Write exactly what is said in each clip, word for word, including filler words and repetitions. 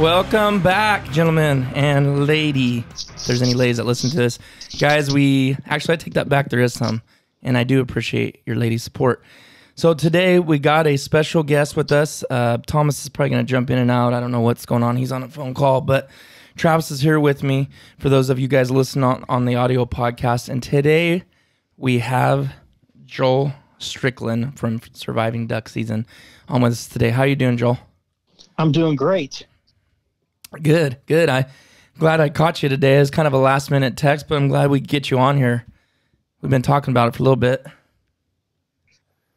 Welcome back, gentlemen and lady. If there's any ladies that listen to this. Guys, we... Actually, I take that back. There is some. And I do appreciate your lady support. So today, we got a special guest with us. Uh, Thomas is probably going to jump in and out. I don't know what's going on. He's on a phone call. But Travis is here with me. For those of you guys listening on, on the audio podcast. And today, we have Joel Strickland from Surviving Duck Season on with us today. How are you doing, Joel? I'm doing great. Good, good. I'm glad I caught you today. It was kind of a last-minute text, but I'm glad we could get you on here. We've been talking about it for a little bit.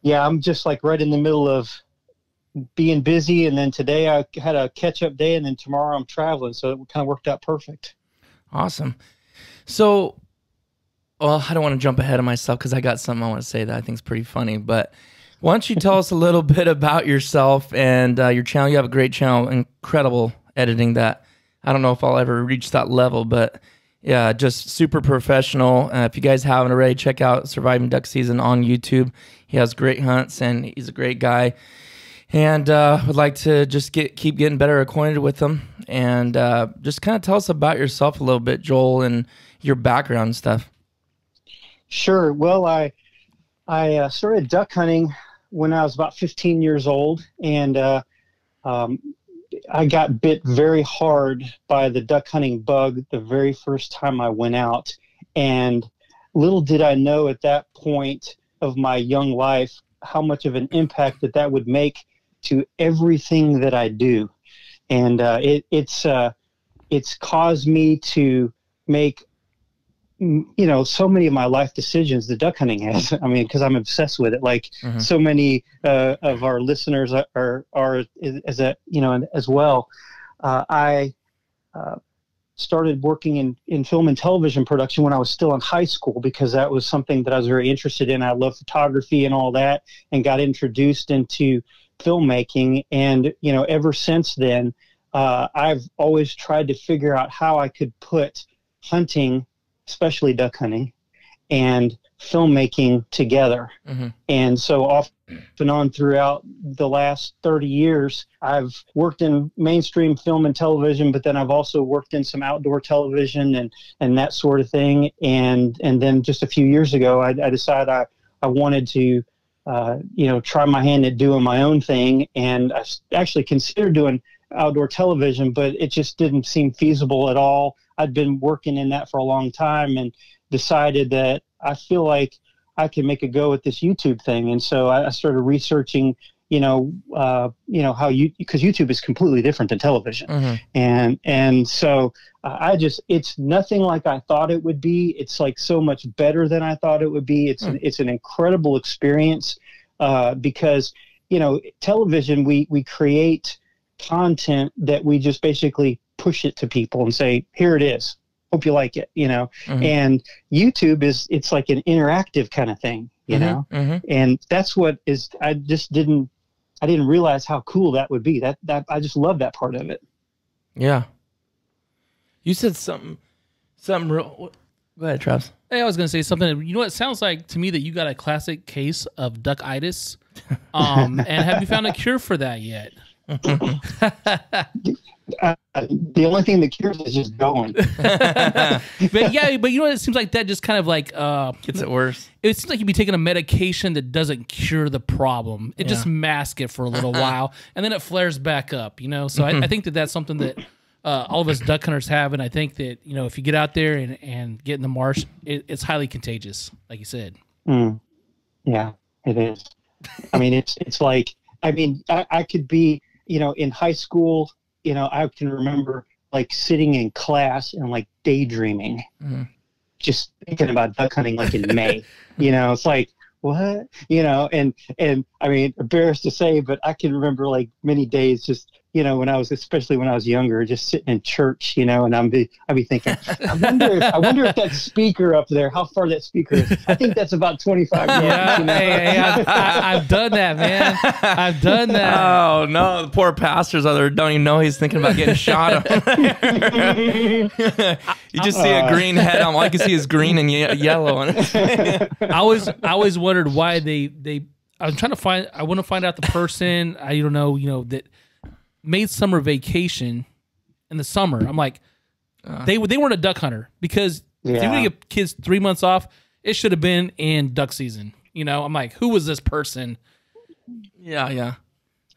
Yeah, I'm just like right in the middle of being busy, and then today I had a catch-up day, and then tomorrow I'm traveling, so it kind of worked out perfect. Awesome. So, well, I don't want to jump ahead of myself because I got something I want to say that I think is pretty funny, but why don't you tell us a little bit about yourself and uh, your channel? You have a great channel, incredible editing that. I don't know if I'll ever reach that level, but yeah, just super professional. Uh, if you guys haven't already, check out Surviving Duck Season on YouTube. He has great hunts and he's a great guy. And uh, would like to just get keep getting better acquainted with him. And uh, just kind of tell us about yourself a little bit, Joel, and your background and stuff. Sure. Well, I, I uh, started duck hunting when I was about fifteen years old. And uh, um, I got bit very hard by the duck hunting bug the very first time I went out. And little did I know at that point of my young life how much of an impact that that would make to everything that I do. And uh, it, it's, uh, it's caused me to make, you know, so many of my life decisions the duck hunting has. I mean, because I'm obsessed with it. Like mm-hmm. so many uh, of our listeners are, are, are as a, you know, as well. Uh, I uh, started working in, in film and television production when I was still in high school because that was something that I was very interested in. I love photography and all that and got introduced into filmmaking. And, you know, ever since then, uh, I've always tried to figure out how I could put hunting, especially duck hunting, and filmmaking together. Mm-hmm. And so off and on throughout the last thirty years, I've worked in mainstream film and television, but then I've also worked in some outdoor television and, and that sort of thing. And, and then just a few years ago, I, I decided I, I wanted to, uh, you know, try my hand at doing my own thing. And I actually considered doing outdoor television, but it just didn't seem feasible at all. I'd been working in that for a long time and decided that I feel like I can make a go at this YouTube thing. And so I started researching, you know, uh, you know, how you, because YouTube is completely different than television. Mm-hmm. And, and so I just, it's nothing like I thought it would be. It's like so much better than I thought it would be. It's, mm-hmm. an, it's an incredible experience uh, because, you know, television, we, we create content that we just basically push it to people and say, here it is. Hope you like it, you know? Mm-hmm. And YouTube is, it's like an interactive kind of thing, you mm-hmm. know? Mm-hmm. And that's what is, I just didn't, I didn't realize how cool that would be. That, that, I just love that part of it. Yeah. You said something, something real, go ahead, Travis. Hey, I was going to say something. You know what it sounds like to me that you got a classic case of duck-itis. Um, and have you found a cure for that yet? Uh, the only thing that cures is just going. But yeah, but you know what? It seems like that just kind of like uh, gets it worse. It seems like you'd be taking a medication that doesn't cure the problem. It yeah. just masks it for a little while, and then it flares back up. You know, so I, I think that that's something that uh, all of us duck hunters have, and I think that you know if you get out there and and get in the marsh, it, it's highly contagious, like you said. Mm. Yeah, it is. I mean, it's it's like I mean I, I could be you know in high school. You know, I can remember like sitting in class and like daydreaming, mm-hmm. just thinking about duck hunting like in May. You know, it's like, what? You know, and, and I mean, embarrassed to say, but I can remember like many days just, you know, when I was, especially when I was younger, just sitting in church, you know, and I'm be, I'd be thinking, I wonder, if, I wonder if that speaker up there, how far that speaker is. I think that's about twenty-five yards. Yeah, you know? hey, hey, I've, I, I've done that, man. I've done that. Oh, no, the poor pastor's out there don't even know he's thinking about getting shot. You just see a green head. All I can see is green and ye yellow. On it. I always, I always wondered why they, they, I was trying to find, I want to find out the person, I don't know, you know, that made summer vacation in the summer. I'm like, uh, they they weren't a duck hunter because yeah. if you would give kids three months off, it should have been in duck season. You know, I'm like, who was this person? Yeah, yeah,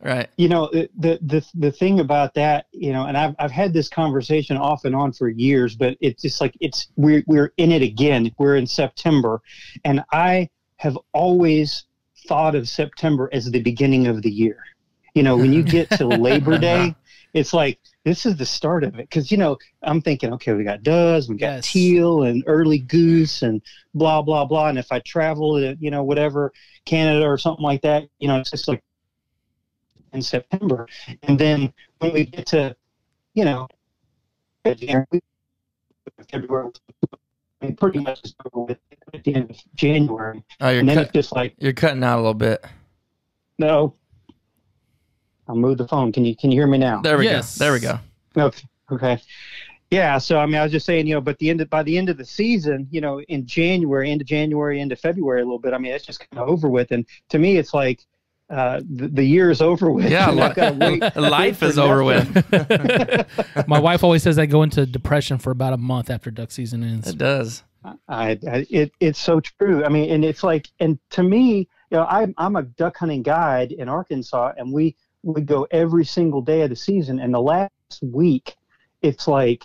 right. You know, the the the thing about that, you know, and I've I've had this conversation off and on for years, but it's just like it's we're we're in it again. We're in September, and I have always thought of September as the beginning of the year. You know, when you get to Labor Day, it's like this is the start of it. Because, you know, I'm thinking, okay, we got doves, we got yes. teal and early goose and blah, blah, blah. And if I travel to, you know, whatever, Canada or something like that, you know, it's just like in September. And then when we get to, you know, February, I mean, pretty much it's over with at the end of January. Oh, you're and then it's just like, you're cutting out a little bit. No. I'll move the phone. Can you can you hear me now? There we yes. go. There we go. Okay. Okay. Yeah. So I mean, I was just saying, you know, but the end of, by the end of the season, you know, in January, end of January, end of February, a little bit. I mean, it's just kind of over with. And to me, it's like uh, the, the year is over with. Yeah, li life is over with. My wife always says I go into depression for about a month after duck season ends. It does. I, I it it's so true. I mean, and it's like, and to me, you know, I'm I'm a duck hunting guide in Arkansas, and we. We go every single day of the season, and the last week, it's like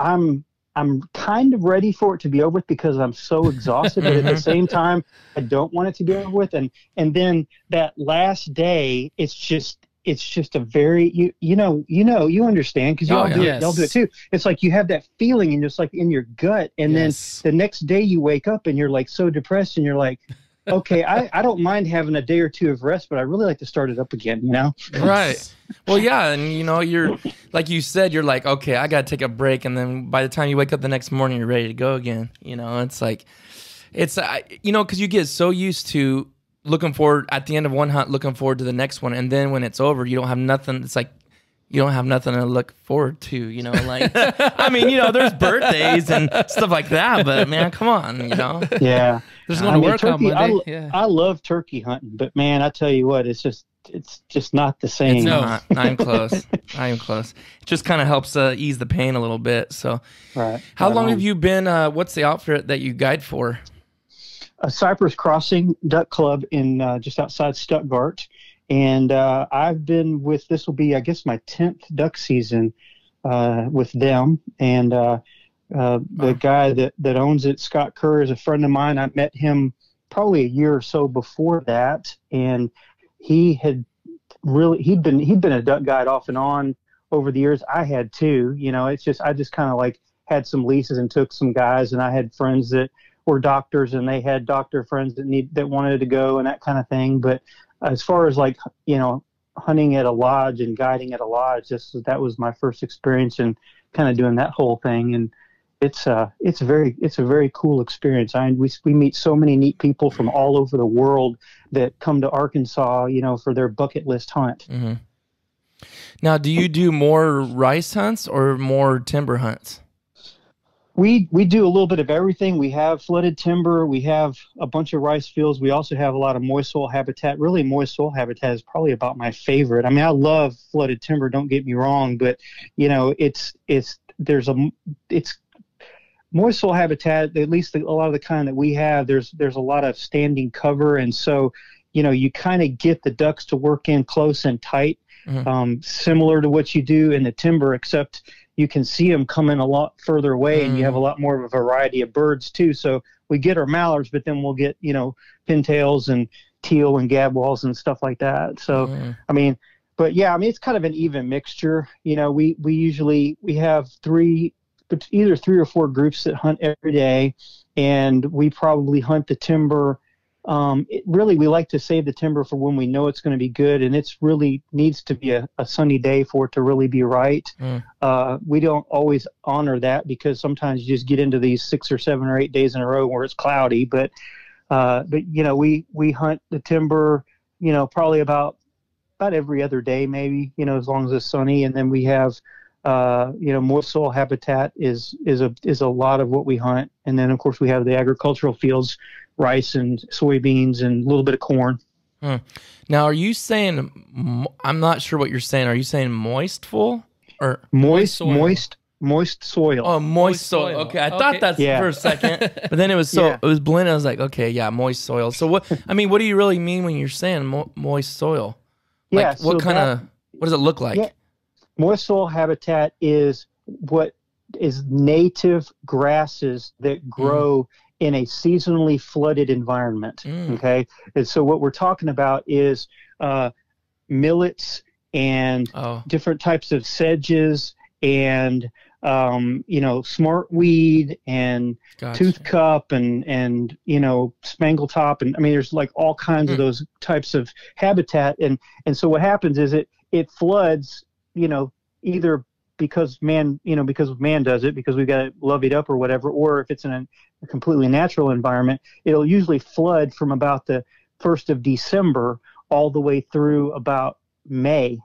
I'm I'm kind of ready for it to be over with because I'm so exhausted. But at the same time, I don't want it to be over with. And and then that last day, it's just it's just a very you you know you know you understand because y'all oh, yeah. do yes. y'all do it too. It's like you have that feeling and just like in your gut, and yes. then the next day you wake up and you're like so depressed, and you're like. Okay, I, I don't mind having a day or two of rest, but I really like to start it up again, you know? Right. Well, yeah, and, you know, you're like you said, you're like, okay, I got to take a break, and then by the time you wake up the next morning, you're ready to go again. You know, it's like, it's, uh, you know, because you get so used to looking forward, at the end of one hunt, looking forward to the next one, and then when it's over, you don't have nothing, it's like, you don't have nothing to look forward to, you know, like, I mean, you know, there's birthdays and stuff like that, but man, come on, you know? Yeah. There's no work turkey, on Monday. I, yeah. I love turkey hunting, but man, I tell you what, it's just, it's just not the same. It's not, I'm close. I'm close. It just kind of helps uh, ease the pain a little bit. So right. How right long on. have you been, uh, what's the outfit that you guide for? A Cypress Crossing Duck Club in uh, just outside Stuttgart. And uh, I've been with, this will be, I guess, my tenth duck season uh, with them. And uh, uh, the guy that, that owns it, Scott Kerr, is a friend of mine. I met him probably a year or so before that. And he had really, he'd been, he'd been a duck guide off and on over the years. I had too, you know, it's just, I just kind of like had some leases and took some guys, and I had friends that were doctors and they had doctor friends that need, that wanted to go and that kind of thing. But as far as like, you know, hunting at a lodge and guiding at a lodge, this, that was my first experience in kind of doing that whole thing. And it's uh, it's very, it's a very cool experience. I we we meet so many neat people from all over the world that come to Arkansas, you know, for their bucket list hunt. Mm-hmm. Now, do you do more rice hunts or more timber hunts? We, we do a little bit of everything. We have flooded timber. We have a bunch of rice fields. We also have a lot of moist soil habitat. Really, moist soil habitat is probably about my favorite. I mean, I love flooded timber. Don't get me wrong, but you know, it's it's there's a it's moist soil habitat. At least a lot of the kind that we have. There's there's a lot of standing cover, and so you know, you kind of get the ducks to work in close and tight, mm-hmm. um, similar to what you do in the timber, except. You can see them coming a lot further away, and you have a lot more of a variety of birds too. So we get our mallards, but then we'll get, you know, pintails and teal and gadwalls and stuff like that. So, mm. I mean, but yeah, I mean, it's kind of an even mixture. You know, we, we usually, we have three, either three or four groups that hunt every day, and we probably hunt the timber. Um, it, really, we like to save the timber for when we know it's going to be good, and it's really needs to be a, a sunny day for it to really be right. Mm. Uh, we don't always honor that because sometimes you just get into these six or seven or eight days in a row where it's cloudy. But, uh, but you know, we we hunt the timber, you know, probably about about every other day, maybe, you know, as long as it's sunny. And then we have, uh, you know, moist soil habitat is is a is a lot of what we hunt, and then of course we have the agricultural fields. Rice and soybeans and a little bit of corn. Hmm. Now, are you saying, I'm not sure what you're saying. Are you saying moist full? Or moist, soil. moist, moist soil. Oh, moist, moist soil. soil. Okay, I okay. thought that's yeah. for a second, but then it was so yeah. it was blended. I was like, okay, yeah, moist soil. So what? I mean, what do you really mean when you're saying mo moist soil? Like, yeah. What so kind of? What does it look like? Yeah. Moist soil habitat is what is native grasses that grow. Mm. in a seasonally flooded environment, mm. okay? And so what we're talking about is uh, millets and oh. different types of sedges and, um, you know, smartweed and gotcha. toothcup and, and, you know, spangletop. And, I mean, there's, like, all kinds mm. of those types of habitat. And, and so what happens is it, it floods, you know, either – because man, you know, because man does it, because we've got to lovey it up or whatever, or if it's in a, a completely natural environment, it'll usually flood from about the first of December all the way through about May.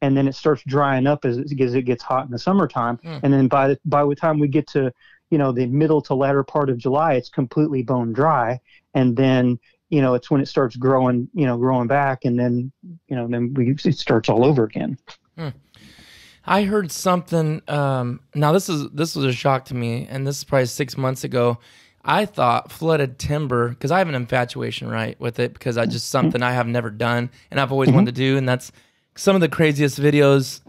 And then it starts drying up as it, as it gets hot in the summertime. Mm. And then by the, by the time we get to, you know, the middle to latter part of July, it's completely bone dry. And then, you know, it's when it starts growing, you know, growing back. And then, you know, then we, it starts all over again. Mm. I heard something. Um, now this is this was a shock to me, and this is probably six months ago. I thought flooded timber, because I have an infatuation right with it, because I just something I have never done, and I've always mm-hmm. wanted to do. And that's some of the craziest videos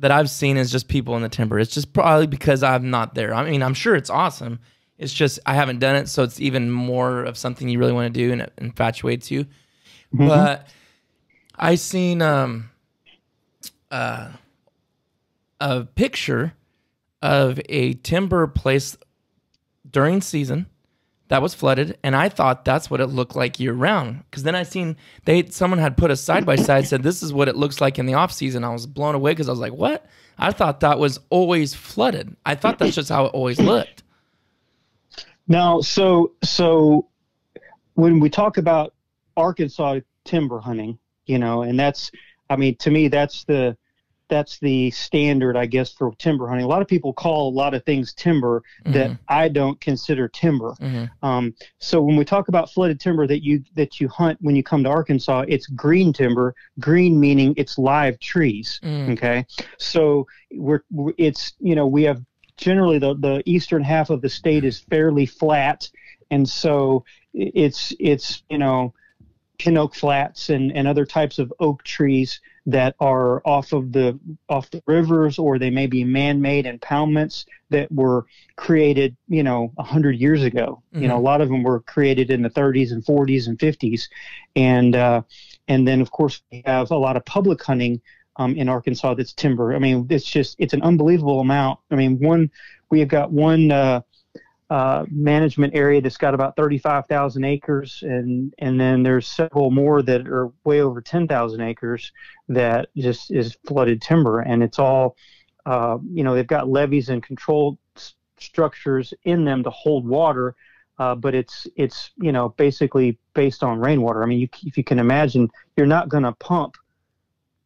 that I've seen is just people in the timber. It's just probably because I'm not there. I mean, I'm sure it's awesome. It's just I haven't done it, so it's even more of something you really want to do, and it infatuates you. Mm-hmm. But I seen. Um, uh, a picture of a timber place during season that was flooded, and I thought that's what it looked like year round. Because then I seen they someone had put a side by side said this is what it looks like in the off season. I was blown away because I was like, what? I thought that was always flooded. I thought that's just how it always looked. Now, so so when we talk about Arkansas timber hunting, you know, and that's, I mean, to me, that's the that's the standard, I guess, for timber hunting. A lot of people call a lot of things timber that mm-hmm. I don't consider timber. Mm-hmm. um, so when we talk about flooded timber that you that you hunt when you come to Arkansas, it's green timber. Green meaning it's live trees. Mm. Okay, so we're, we're it's you know we have generally the the eastern half of the state is fairly flat, and so it's it's you know. pin oak flats and, and other types of oak trees that are off of the off the rivers, or they may be man-made impoundments that were created, you know, a hundred years ago. Mm-hmm. You know, a lot of them were created in the thirties and forties and fifties, and uh, and then of course we have a lot of public hunting um, in Arkansas that's timber. I mean, it's just it's an unbelievable amount. I mean, one we have got one. Uh, Uh, management area that's got about thirty-five thousand acres, and and then there's several more that are way over ten thousand acres that just is flooded timber, and it's all uh, you know they've got levees and controlled st structures in them to hold water, uh, but it's it's you know basically based on rainwater. I mean, you, if you can imagine, you're not going to pump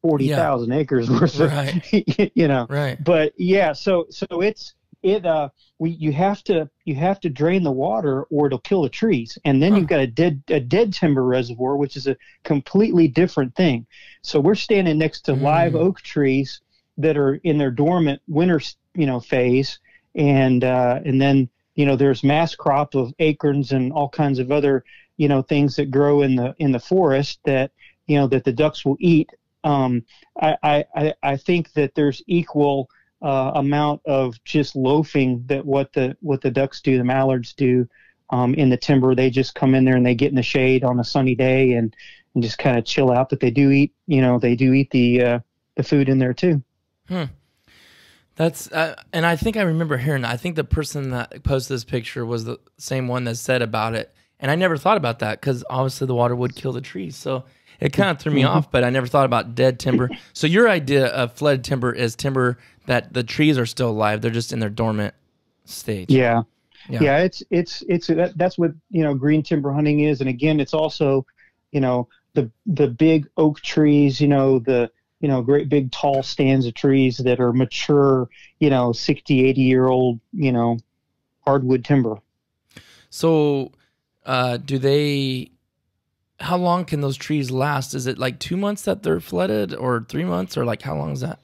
forty thousand yeah. acres worth of right. you know right. But yeah, so so it's. It uh, we you have to you have to drain the water or it'll kill the trees, and then huh. you've got a dead a dead timber reservoir, which is a completely different thing. So we're standing next to mm. live oak trees that are in their dormant winter you know phase, and uh, and then you know there's mass crop of acorns and all kinds of other you know things that grow in the in the forest that you know that the ducks will eat. Um, I I I think that there's equal. Uh, amount of just loafing that what the what the ducks do, the mallards do um, in the timber. They just come in there and they get in the shade on a sunny day and, and just kind of chill out. But they do eat, you know, they do eat the uh, the food in there too. Hmm. That's uh, and I think I remember hearing. I think the person that posted this picture was the same one that said about it. And I never thought about that because obviously the water would kill the trees. So it kind of threw me off, but I never thought about dead timber. So your idea of flooded timber is timber that the trees are still alive; they're just in their dormant stage. Yeah, yeah. yeah it's it's it's that, that's what you know green timber hunting is, and again, it's also you know the the big oak trees, you know the you know great big tall stands of trees that are mature, you know sixty, eighty year old, you know hardwood timber. So, uh, do they? How long can those trees last? Is it like two months that they're flooded, or three months, or like how long is that?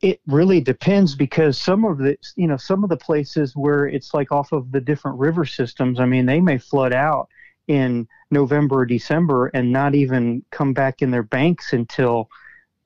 it really depends, because some of the, you know, some of the places where it's like off of the different river systems, I mean, they may flood out in November or December and not even come back in their banks until,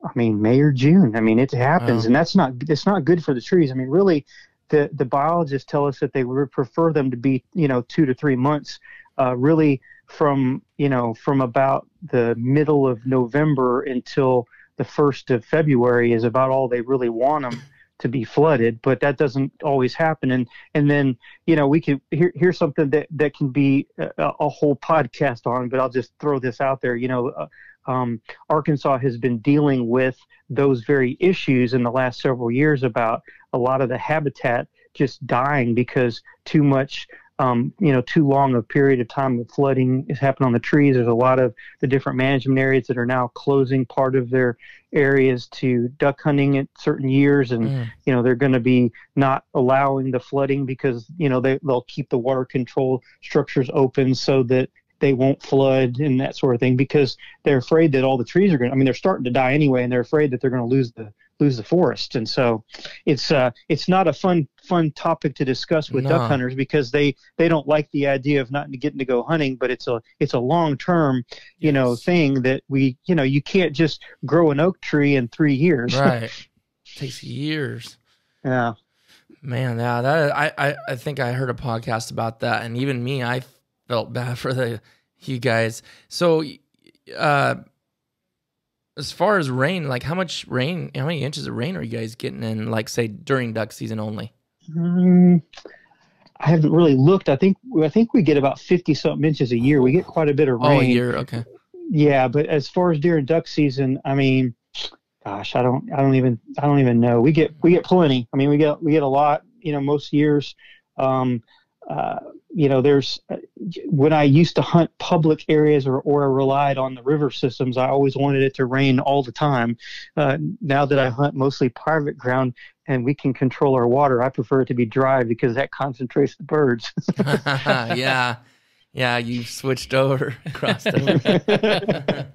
I mean, May or June. I mean, it happens. Wow. And that's not, it's not good for the trees. I mean, really the, the biologists tell us that they would prefer them to be, you know, two to three months, uh, really from, you know, from about the middle of November until the first of February is about all they really want them to be flooded, but that doesn't always happen. And, and then, you know, we can here, here's something that, that can be a, a whole podcast on, but I'll just throw this out there. You know, uh, um, Arkansas has been dealing with those very issues in the last several years about a lot of the habitat just dying because too much, Um, you know, too long a period of time of flooding has happened on the trees. There's a lot of the different management areas that are now closing part of their areas to duck hunting at certain years. And, mm. you know, they're going to be not allowing the flooding because, you know, they, they'll keep the water control structures open so that they won't flood and that sort of thing, because they're afraid that all the trees are going to, I mean, they're starting to die anyway, and they're afraid that they're going to lose the lose the forest. And so it's uh it's not a fun fun topic to discuss with no. duck hunters, because they they don't like the idea of not getting to go hunting, but it's a it's a long-term yes. you know thing that we you know you can't just grow an oak tree in three years, right? It takes years. Yeah, man. Yeah, that I, I I think I heard a podcast about that, and even me, I felt bad for the you guys. So uh as far as rain, like how much rain, how many inches of rain are you guys getting in, like, say, during duck season only? Um, I haven't really looked. I think I think we get about fifty-something inches a year. We get quite a bit of rain. Oh, a year, okay. Yeah, but as far as during duck season, I mean, gosh, I don't, I don't even, I don't even know. We get, we get plenty. I mean, we get, we get a lot. You know, most years. Um, uh, you know, there's when I used to hunt public areas or, or I relied on the river systems, I always wanted it to rain all the time. Uh, now that I hunt mostly private ground and we can control our water, I prefer it to be dry because that concentrates the birds. Yeah. Yeah. You've switched over, crossed over.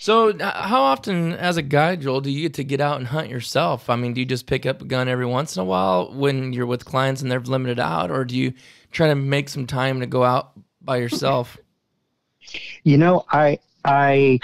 So how often as a guide, Joel, do you get to get out and hunt yourself? I mean, do you just pick up a gun every once in a while when you're with clients and they're limited out, or do you try to make some time to go out by yourself? You know, I, I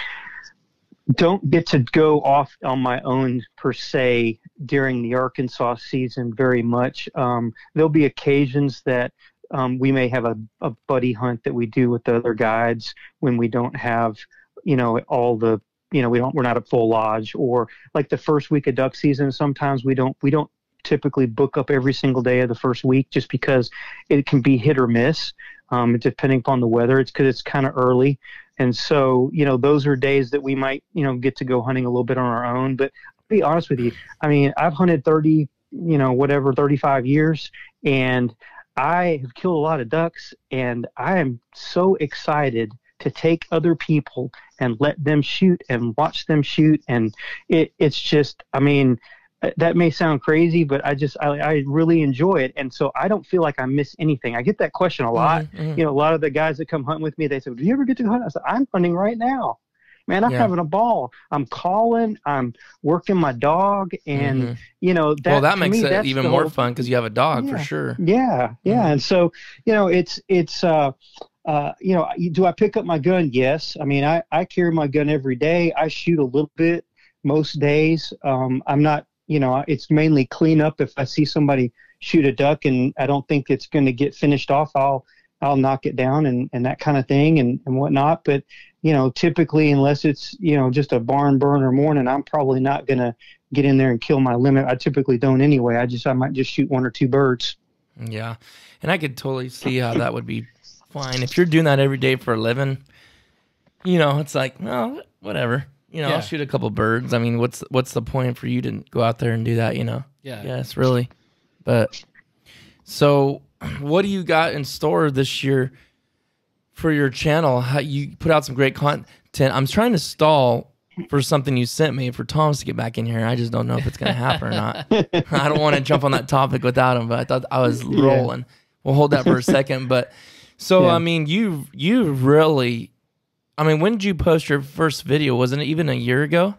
don't get to go off on my own per se during the Arkansas season very much. Um, there'll be occasions that um, we may have a, a buddy hunt that we do with the other guides when we don't have, you know, all the, you know, we don't, we're not a full lodge, or like the first week of duck season. Sometimes we don't, we don't typically book up every single day of the first week, just because it can be hit or miss, um, depending upon the weather. It's 'cause it's kind of early. And so, you know, those are days that we might, you know, get to go hunting a little bit on our own. But I'll be honest with you. I mean, I've hunted thirty, you know, whatever, thirty-five years, and I have killed a lot of ducks, and I am so excited to take other people and let them shoot and watch them shoot. And it, it's just, I mean, that may sound crazy, but I just, I, I really enjoy it. And so I don't feel like I miss anything. I get that question a lot. Mm-hmm. You know, a lot of the guys that come hunt with me, they say, do you ever get to hunt? I said, I'm hunting right now, man. I'm yeah. having a ball. I'm calling, I'm working my dog. And mm-hmm. you know, that, well, that makes me, it even more whole, fun. 'Cause you have a dog yeah, for sure. Yeah. Yeah. Mm-hmm. And so, you know, it's, it's, uh, Uh, you know, do I pick up my gun? Yes. I mean, I, I carry my gun every day. I shoot a little bit most days. Um, I'm not, you know, it's mainly cleanup. If I see somebody shoot a duck and I don't think it's going to get finished off, I'll, I'll knock it down and, and that kind of thing and, and whatnot. But, you know, typically, unless it's, you know, just a barn burner morning, I'm probably not going to get in there and kill my limit. I typically don't anyway. I just, I might just shoot one or two birds. Yeah. And I could totally see how that would be fine. If you're doing that every day for a living, you know, it's like, well, whatever. You know, yeah. I'll shoot a couple birds. I mean, what's what's the point for you to go out there and do that, you know? Yeah. Yes, really. But so what do you got in store this year for your channel? How, you put out some great content. I'm trying to stall for something you sent me for Thomas to get back in here. I just don't know if it's going to happen or not. I don't want to jump on that topic without him, but I thought I was rolling. Yeah. We'll hold that for a second, but... So, yeah. I mean, you you really, I mean, when did you post your first video? Wasn't it even a year ago?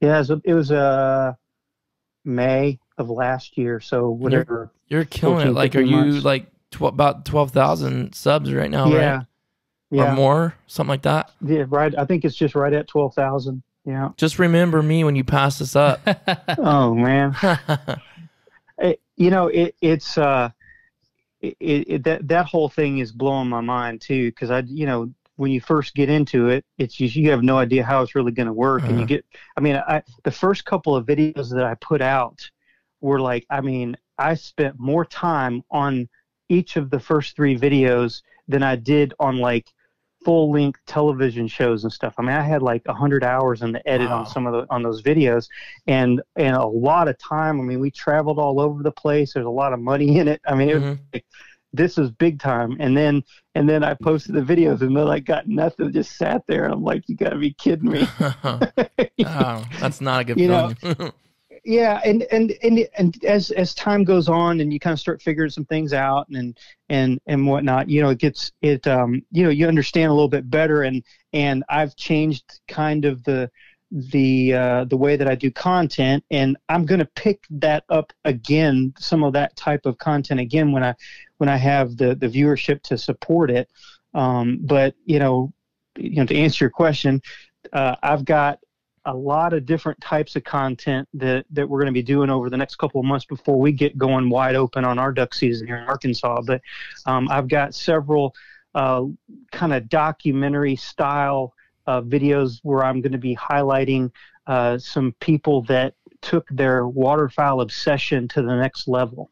Yeah, it was, it was uh, May of last year. So whatever. You're, you're killing it. Like, are you months. like tw about twelve thousand subs right now? Yeah. Right? Yeah. Or more, something like that. Yeah. Right. I think it's just right at twelve thousand. Yeah. Just remember me when you pass this up. Oh man. it, you know, it, it's, uh, it, it, that, that whole thing is blowing my mind too. Cause I, you know, when you first get into it, it's you, you have no idea how it's really going to work. Uh-huh. And you get, I mean, I, the first couple of videos that I put out were like, I mean, I spent more time on each of the first three videos than I did on like full length television shows and stuff. I mean, I had like a hundred hours in the edit. Wow. on some of the, on those videos and, and a lot of time. I mean, we traveled all over the place. There's a lot of money in it. I mean, mm-hmm. it was like, this is big time. And then, and then I posted the videos and then I got nothing, just sat there. And I'm like, you gotta be kidding me. Oh, that's not a good feeling. Yeah. And, and, and, and as, as time goes on and you kind of start figuring some things out and, and, and whatnot, you know, it gets, it, um, you know, you understand a little bit better. And, and I've changed kind of the, the, uh, the way that I do content, and I'm going to pick that up again, some of that type of content again, when I, when I have the, the viewership to support it. Um, but you know, you know, to answer your question, uh, I've got a lot of different types of content that, that we're going to be doing over the next couple of months before we get going wide open on our duck season here in Arkansas. But, um, I've got several, uh, kind of documentary style, Uh, videos where I'm going to be highlighting uh, some people that took their waterfowl obsession to the next level.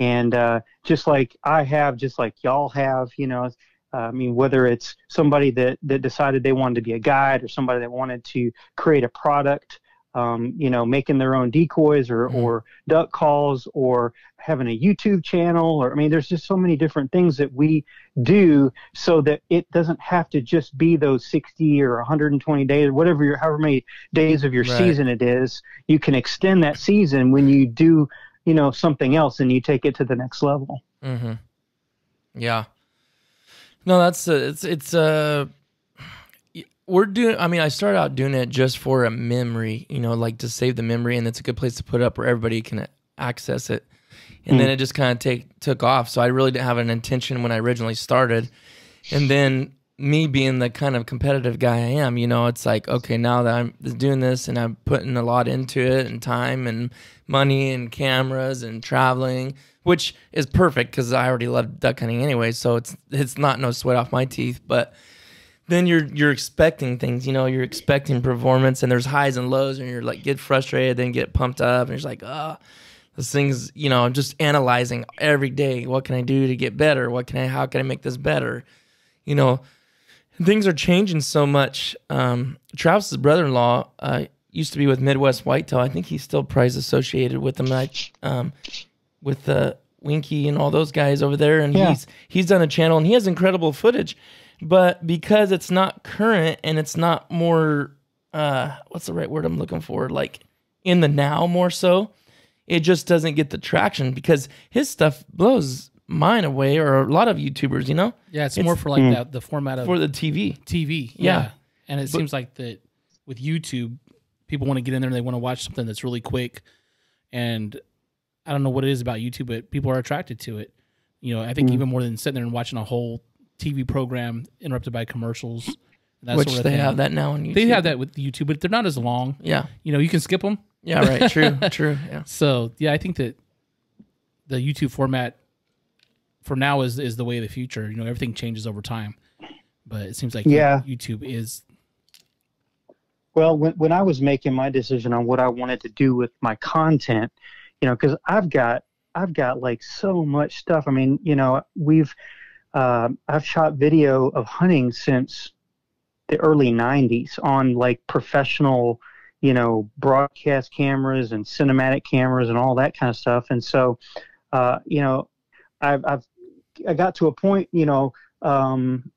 And uh, just like I have, just like y'all have, you know, uh, I mean, whether it's somebody that, that decided they wanted to be a guide or somebody that wanted to create a product, um, you know, making their own decoys or, mm-hmm. or duck calls or having a YouTube channel, or, I mean, there's just so many different things that we do so that it doesn't have to just be those sixty or one hundred twenty days, whatever your, however many days of your right. season it is. You can extend that season when you do, you know, something else and you take it to the next level. Mm-hmm. Yeah, no, that's a, it's, it's a, we're doing, I mean, I started out doing it just for a memory, you know, like to save the memory, and it's a good place to put it up where everybody can access it. And mm. then it just kind of take, took off. So I really didn't have an intention when I originally started. And then me being the kind of competitive guy I am, you know, it's like, okay, now that I'm doing this and I'm putting a lot into it and time and money and cameras and traveling, which is perfect because I already love duck hunting anyway. So it's, it's not no sweat off my teeth, but then you're you're expecting things, you know, you're expecting performance, and there's highs and lows, and you're like get frustrated, then get pumped up, and you're like, oh, this thing's, you know, I'm just analyzing every day. What can I do to get better? What can I, how can I make this better? You know, things are changing so much. Um, Travis's brother-in-law uh, used to be with Midwest Whitetail. I think he's still probably associated with them, I, um, with uh, Winky and all those guys over there, and yeah. he's he's done a channel, and he has incredible footage. But because it's not current and it's not more, uh, what's the right word I'm looking for? Like in the now more so, it just doesn't get the traction because his stuff blows mine away, or a lot of YouTubers, you know? Yeah, it's, it's more for like mm. that, the format of... For the T V. T V, yeah. yeah. And it but, seems like that with YouTube, people want to get in there and they want to watch something that's really quick. And I don't know what it is about YouTube, but people are attracted to it. You know, I think mm. even more than sitting there and watching a whole T V program interrupted by commercials. That Which sort of they thing. have that now on YouTube. They have that with YouTube, but they're not as long. Yeah. You know, you can skip them. Yeah, right. True, true. Yeah. So, yeah, I think that the YouTube format for now is, is the way of the future. You know, everything changes over time, but it seems like yeah. YouTube is. Well, when, when I was making my decision on what I wanted to do with my content, you know, because I've got, I've got like so much stuff. I mean, you know, we've... Uh, I've shot video of hunting since the early nineties on like professional, you know, broadcast cameras and cinematic cameras and all that kind of stuff. And so, uh, you know, I've, I've, I got to a point, you know, um,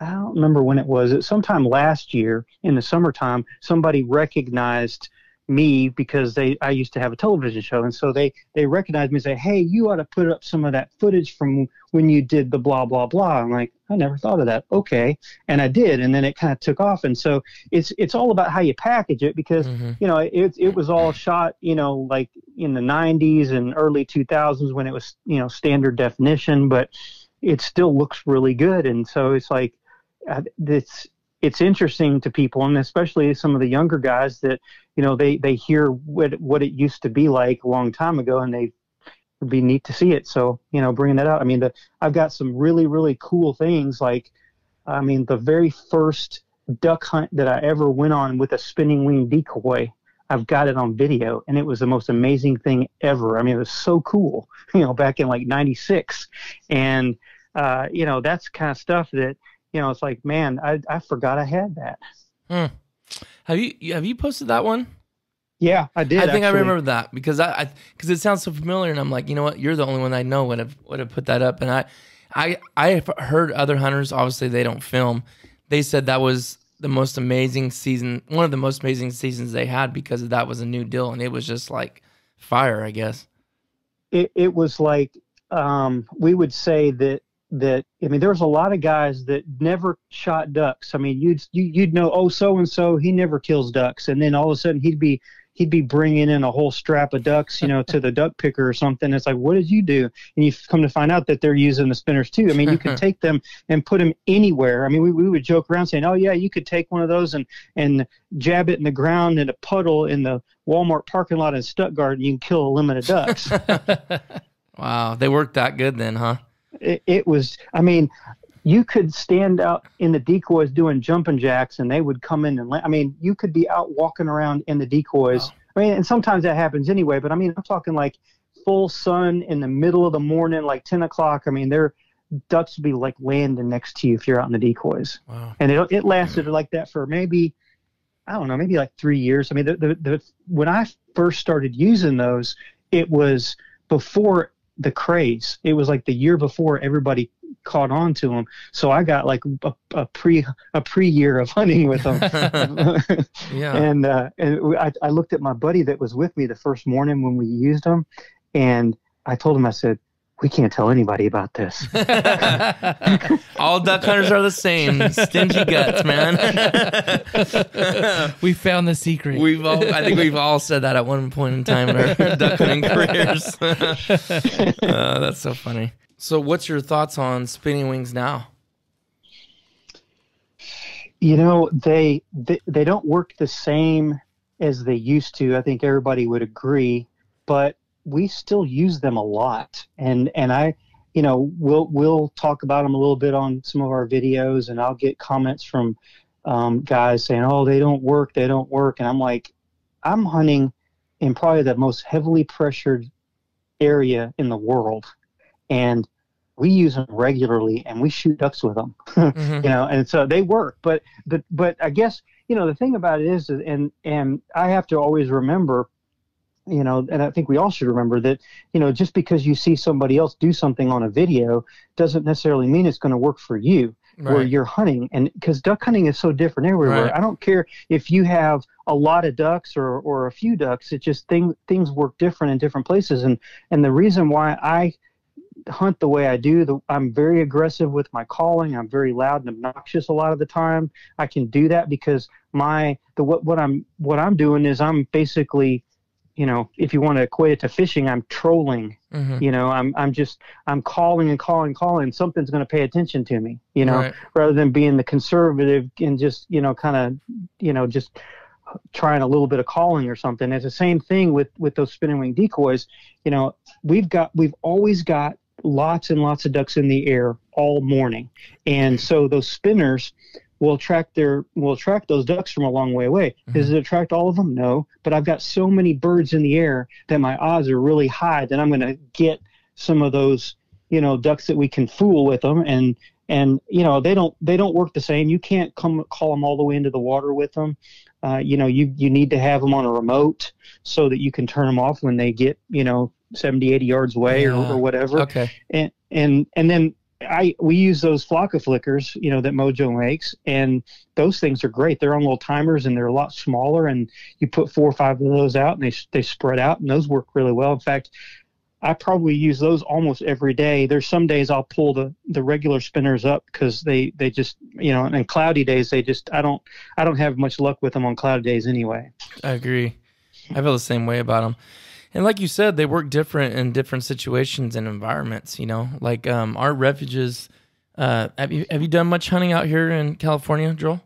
I don't remember when it was, it sometime last year in the summertime, somebody recognized me because they I used to have a television show, and so they they recognized me and say, hey, you ought to put up some of that footage from when you did the blah blah blah. I'm like, I never thought of that. Okay. And I did, and then it kind of took off. And so it's it's all about how you package it, because mm-hmm. you know it it was all shot, you know, like in the nineties and early two thousands when it was, you know, standard definition, but it still looks really good. And so it's like uh, this it's interesting to people, and especially some of the younger guys that, you know, they, they hear what, what it used to be like a long time ago, and they would be neat to see it. So, you know, bringing that out, I mean, the, I've got some really, really cool things. Like, I mean, the very first duck hunt that I ever went on with a spinning wing decoy, I've got it on video, and it was the most amazing thing ever. I mean, it was so cool, you know, back in like ninety-six. And, uh, you know, that's kind of stuff that, you know, it's like, man, I I forgot I had that. Hmm. Have you have you posted that one? Yeah, I did. I think actually. I remember that because I because it sounds so familiar, and I'm like, you know what? You're the only one I know would have would have put that up. And I I I have heard other hunters. Obviously, they don't film. They said that was the most amazing season, one of the most amazing seasons they had, because that was a new deal, and it was just like fire, I guess. It it was like um, we would say that. That I mean, there was a lot of guys that never shot ducks. I mean, you'd you, you'd know, oh, so and so, he never kills ducks, and then all of a sudden he'd be he'd be bringing in a whole strap of ducks, you know, to the duck picker or something. It's like, what did you do? And you come to find out that they're using the spinners too. I mean, you could take them and put them anywhere. I mean, we we would joke around saying, oh yeah, you could take one of those and and jab it in the ground in a puddle in the Walmart parking lot in Stuttgart, and you can kill a limit of ducks. Wow, they worked that good then, huh? It, it was, I mean, you could stand out in the decoys doing jumping jacks, and they would come in and, I mean, you could be out walking around in the decoys. Oh. I mean, and sometimes that happens anyway, but I mean, I'm talking like full sun in the middle of the morning, like ten o'clock. I mean, they're ducks would be like landing next to you if you're out in the decoys. Wow. And it, it lasted like that for maybe, I don't know, maybe like three years. I mean, the, the, the when I first started using those, it was before the craze. It was like the year before everybody caught on to them, so I got like a, a pre a pre year of hunting with them. Yeah. And uh and I, I looked at my buddy that was with me the first morning when we used them, and I told him, I said, we can't tell anybody about this. All duck hunters are the same. Stingy guts, man. We found the secret. We've all, I think we've all said that at one point in time in our duck hunting careers. Uh, that's so funny. So what's your thoughts on spinning wings now? You know, they, they, they don't work the same as they used to. I think everybody would agree, but we still use them a lot. And, and I, you know, we'll, we'll talk about them a little bit on some of our videos, and I'll get comments from um, guys saying, oh, they don't work. They don't work. And I'm like, I'm hunting in probably the most heavily pressured area in the world, and we use them regularly, and we shoot ducks with them, mm-hmm. you know? And so they work, but, but, but I guess, you know, the thing about it is, and, and I have to always remember, you know, and I think we all should remember that, you know, just because you see somebody else do something on a video doesn't necessarily mean it's going to work for you right. where you're hunting. And because duck hunting is so different everywhere. Right. I don't care if you have a lot of ducks or, or a few ducks. It just thing, things work different in different places. And, and the reason why I hunt the way I do, the, I'm very aggressive with my calling. I'm very loud and obnoxious a lot of the time. I can do that because my, the, what, what I'm, what I'm doing is I'm basically, you know, if you want to equate it to fishing, I'm trolling, mm-hmm. you know, I'm, I'm just, I'm calling and calling, calling, something's going to pay attention to me, you know, right. rather than being the conservative and just, you know, kind of, you know, just trying a little bit of calling or something. It's the same thing with, with those spinning wing decoys. You know, we've got, we've always got lots and lots of ducks in the air all morning. And so those spinners will track their, will track those ducks from a long way away. Mm-hmm. Does it attract all of them? No, but I've got so many birds in the air that my odds are really high that I'm going to get some of those, you know, ducks that we can fool with them. And, and, you know, they don't, they don't work the same. You can't come call them all the way into the water with them. Uh, you know, you, you need to have them on a remote so that you can turn them off when they get, you know, seventy, eighty yards away yeah. or, or whatever. Okay. And, and, and then, I we use those Flocka flickers, you know, that Mojo makes, and those things are great. They're on little timers, and they're a lot smaller, and you put four or five of those out, and they they spread out, and those work really well. In fact, I probably use those almost every day. There's some days I'll pull the, the regular spinners up because they, they just, you know, and cloudy days, they just, I don't, I don't have much luck with them on cloudy days anyway. I agree. I feel the same way about them. And like you said, they work different in different situations and environments, you know, like um, our refuges. Uh, have you, have you done much hunting out here in California, Joel?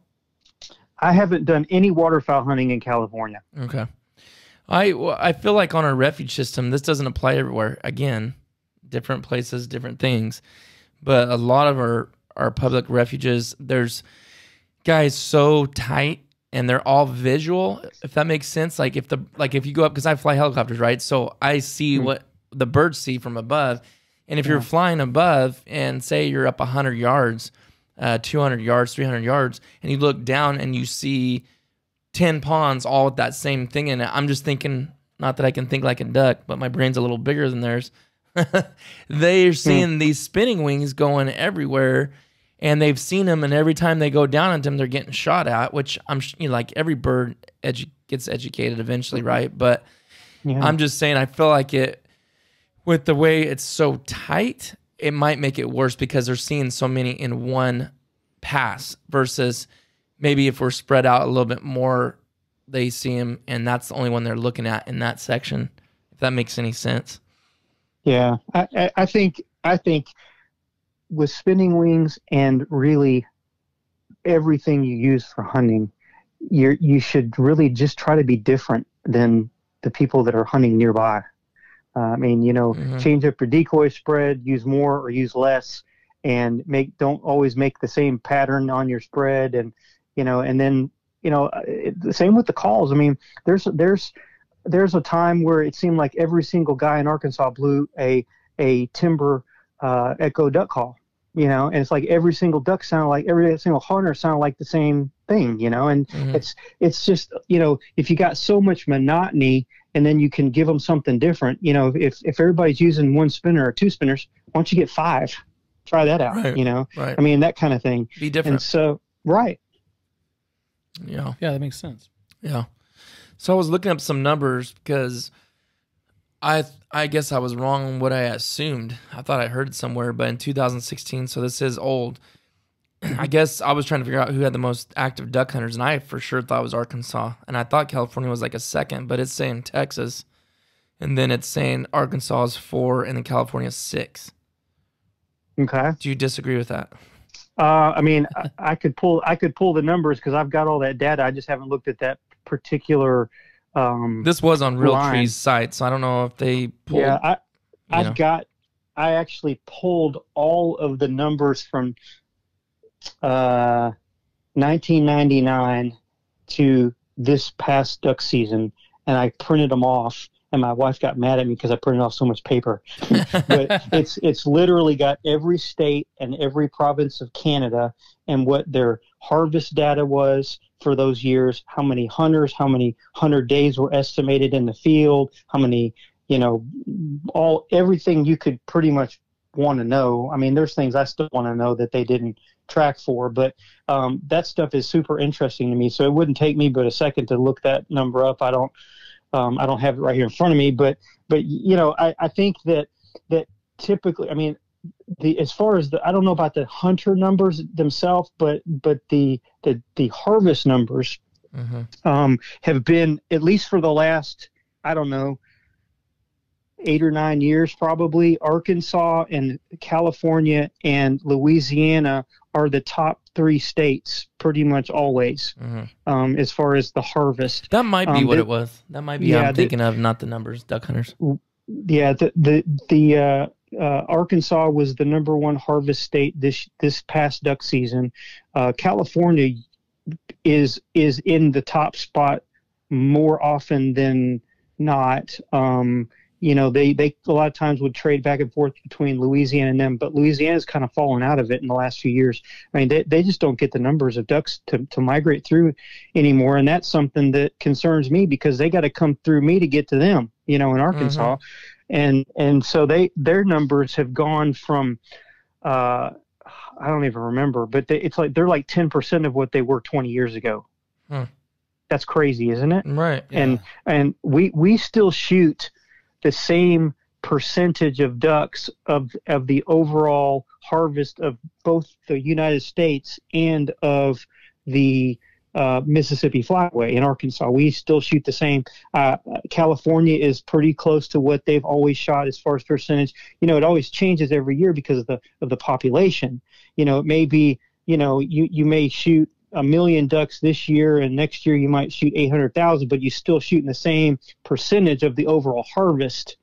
I haven't done any waterfowl hunting in California. Okay. I, I feel like on our refuge system, this doesn't apply everywhere. Again, different places, different things. But a lot of our, our public refuges, there's guys so tight and they're all visual, if that makes sense. Like if the like if you go up, because I fly helicopters, right? So I see mm-hmm. what the birds see from above. And if yeah. you're flying above and say you're up a hundred yards, uh, two hundred yards, three hundred yards, and you look down and you see ten ponds all with that same thing in it. I'm just thinking, not that I can think like a duck, but my brain's a little bigger than theirs. They're seeing these spinning wings going everywhere, and they've seen them, and every time they go down at them, they're getting shot at, which I'm you know, like every bird edu gets educated eventually, right? But yeah. I'm just saying I feel like it, with the way it's so tight, it might make it worse because they're seeing so many in one pass versus... Maybe if we're spread out a little bit more, they see them, and that's the only one they're looking at in that section. If that makes any sense. Yeah, I, I think I think with spinning wings and really everything you use for hunting, you you should really just try to be different than the people that are hunting nearby. Uh, I mean, you know, mm-hmm. change up your decoy spread, use more or use less, and make don't always make the same pattern on your spread and. You know, and then, you know, the same with the calls. I mean, there's there's there's a time where it seemed like every single guy in Arkansas blew a a timber uh, echo duck call, you know, and it's like every single duck sounded like every single hunter sounded like the same thing, you know, and mm-hmm. it's it's just, you know, if you got so much monotony and then you can give them something different, you know, if, if everybody's using one spinner or two spinners, why don't you get five? Try that out, right. you know, right. I mean, that kind of thing. Be different. And so, right. Yeah. Yeah, that makes sense. Yeah. So I was looking up some numbers because I I guess I was wrong on what I assumed. I thought I heard it somewhere, but in two thousand sixteen, so this is old. I guess I was trying to figure out who had the most active duck hunters, and I for sure thought it was Arkansas. And I thought California was like a second, but it's saying Texas. And then it's saying Arkansas is four and then California is six. Okay. Do you disagree with that? Uh, I mean, I, I could pull, I could pull the numbers cause I've got all that data. I just haven't looked at that particular, um, this was on Real line. Tree's site. So I don't know if they pulled, yeah, I, I've know. got, I actually pulled all of the numbers from, uh, nineteen ninety-nine to this past duck season. And I printed them off. And my wife got mad at me because I printed off so much paper. But it's it's literally got every state and every province of Canada and what their harvest data was for those years, how many hunters, how many hunter days were estimated in the field, how many, you know, all everything you could pretty much want to know. I mean, there's things I still want to know that they didn't track for, but um, that stuff is super interesting to me. So it wouldn't take me but a second to look that number up. I don't. Um, I don't have it right here in front of me, but, but you know, I, I think that, that typically, I mean, the, as far as the, I don't know about the hunter numbers themselves, but, but the, the, the harvest numbers, mm-hmm. um, have been at least for the last, I don't know, eight or nine years, probably Arkansas and California and Louisiana are the top three states pretty much always, mm-hmm. um, as far as the harvest. That might be um, what they, it was. That might be yeah, what I'm thinking the, of, not the numbers, duck hunters. Yeah, the the, the uh, uh, Arkansas was the number one harvest state this this past duck season. Uh, California is is in the top spot more often than not. Um, you know, they, they a lot of times would trade back and forth between Louisiana and them, but Louisiana's kind of fallen out of it in the last few years. I mean, they, they just don't get the numbers of ducks to, to migrate through anymore, and that's something that concerns me because they got to come through me to get to them, you know, in Arkansas. Mm-hmm. And and so they their numbers have gone from uh, I don't even remember, but they, it's like, they're like ten percent of what they were twenty years ago. Hmm. That's crazy, isn't it? Right. Yeah. And, and we, we still shoot the same percentage of ducks of, of the overall harvest of both the United States and of the uh, Mississippi Flyway in Arkansas. We still shoot the same. Uh, California is pretty close to what they've always shot as far as percentage. You know, it always changes every year because of the, of the population. You know, it may be, you know, you, you may shoot a million ducks this year, and next year you might shoot eight hundred thousand, but you're still shooting the same percentage of the overall harvest.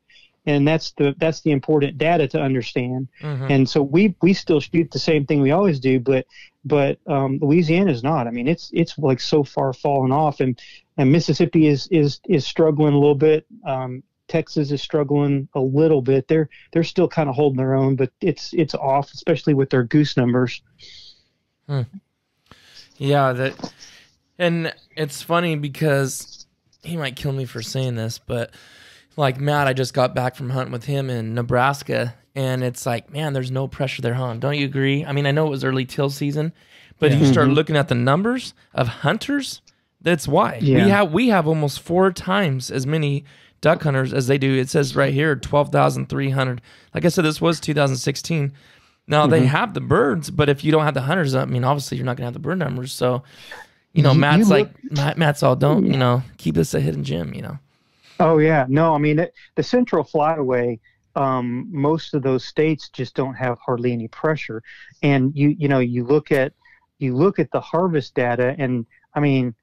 And that's the, that's the important data to understand. Mm-hmm. And so we, we still shoot the same thing we always do, but, but, um, Louisiana is not. I mean, it's, it's like so far fallen off, and, and Mississippi is, is, is struggling a little bit. Um, Texas is struggling a little bit. They're, they're still kind of holding their own, but it's, it's off, especially with their goose numbers. Hmm. Yeah, that, and it's funny because he might kill me for saying this, but like Matt, I just got back from hunting with him in Nebraska, and it's like, man, there's no pressure there, huh? Don't you agree? I mean, I know it was early till season, but yeah. You start looking at the numbers of hunters, that's why. Yeah. We have we have almost four times as many duck hunters as they do. It says right here, twelve thousand three hundred. Like I said, this was two thousand sixteen. Now, mm-hmm. They have the birds, but if you don't have the hunters, I mean, obviously you're not going to have the bird numbers. So, you know, Matt's you look, like, Matt, Matt's all, don't, you know, keep this a hidden gem, you know. Oh, yeah. No, I mean, it, the Central Flyway, um, most of those states just don't have hardly any pressure. And, you you know, you look at, you look at the harvest data, and, I mean,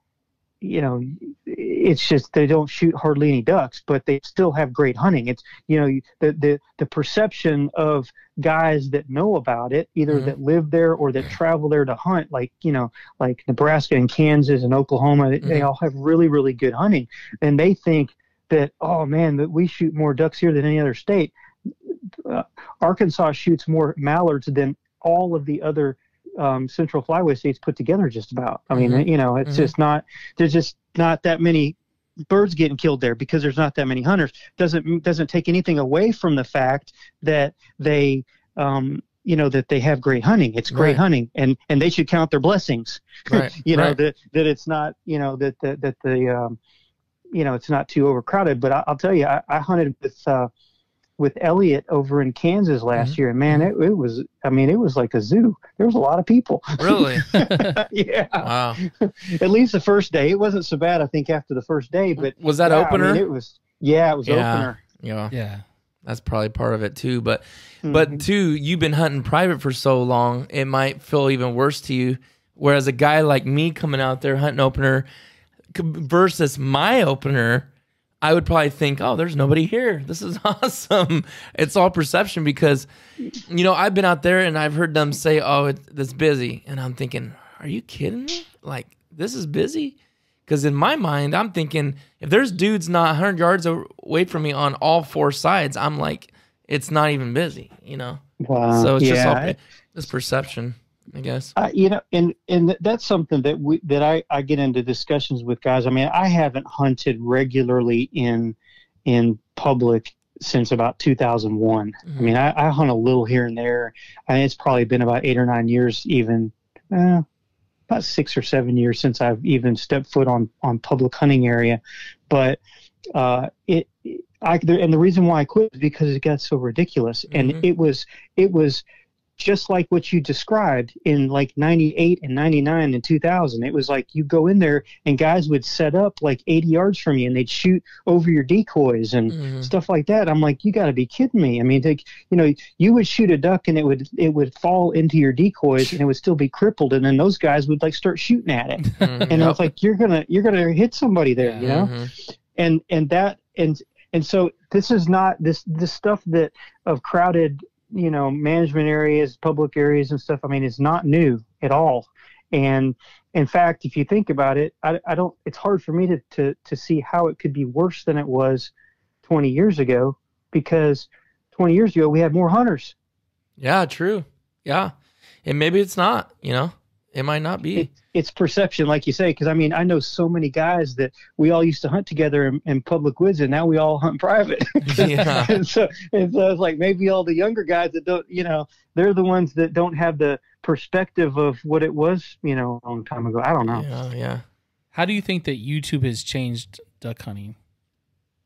you know, it's just they don't shoot hardly any ducks, but they still have great hunting. It's, you know, the the, the perception of guys that know about it, either mm-hmm. that live there or that travel there to hunt, like, you know, like Nebraska and Kansas and Oklahoma, mm-hmm. they all have really, really good hunting. And they think that, oh, man, that we shoot more ducks here than any other state. Uh, Arkansas shoots more mallards than all of the other Um, Central Flyway states put together, just about. I mean, mm-hmm. you know, it's mm-hmm. just not, there's just not that many birds getting killed there because there's not that many hunters. Doesn't, doesn't take anything away from the fact that they, um, you know, that they have great hunting. It's great right. hunting, and, and they should count their blessings, right. you know, right. that, that it's not, you know, that, that, that the, um, you know, it's not too overcrowded. But I, I'll tell you, I, I hunted with, uh, with Elliot over in Kansas last mm-hmm. year. And man, it, it was, I mean, it was like a zoo. There was a lot of people. Really? Yeah. Wow. At least the first day, it wasn't so bad. I think after the first day, but was that yeah, opener? I mean, it was, yeah, it was yeah. opener. Yeah. Yeah. That's probably part of it too. But, mm-hmm. but too, you've been hunting private for so long, it might feel even worse to you. Whereas a guy like me coming out there hunting opener versus my opener, I would probably think, oh, there's nobody here. This is awesome. It's all perception because, you know, I've been out there and I've heard them say, oh, it's, it's busy. And I'm thinking, are you kidding me? Like, this is busy? Because in my mind, I'm thinking, if there's dudes not one hundred yards away from me on all four sides, I'm like, it's not even busy, you know? Wow. So it's yeah. just all this perception, I guess. Uh, you know, and and that's something that we that I, I get into discussions with guys. I mean, I haven't hunted regularly in in public since about two thousand one. Mm-hmm. I mean, I, I hunt a little here and there. I mean, it's probably been about eight or nine years, even uh, about six or seven years since I've even stepped foot on on public hunting area. But uh, it, I and the reason why I quit is because it got so ridiculous, mm-hmm. and it was it was. just like what you described in like ninety-eight and ninety-nine and two thousand. It was like you go in there and guys would set up like eighty yards from you and they'd shoot over your decoys and mm-hmm. stuff like that. I'm like, you got to be kidding me. I mean, like, you know, you would shoot a duck and it would it would fall into your decoys and it would still be crippled, and then those guys would like start shooting at it. Mm-hmm. And I was like, you're gonna you're gonna hit somebody there, yeah, you know. Mm-hmm. And and that and and so this is not this this stuff that of crowded, you know, management areas, public areas and stuff. I mean, it's not new at all. And in fact, if you think about it, I, I don't, it's hard for me to, to, to see how it could be worse than it was twenty years ago, because twenty years ago we had more hunters. Yeah, true. Yeah. And maybe it's not, you know, It might not be. It, it's perception, like you say, because, I mean, I know so many guys that we all used to hunt together in, in public woods, and now we all hunt private. Yeah. and, so, and so it's like maybe all the younger guys that don't, you know, they're the ones that don't have the perspective of what it was, you know, a long time ago. I don't know. Yeah, yeah. How do you think that YouTube has changed duck hunting?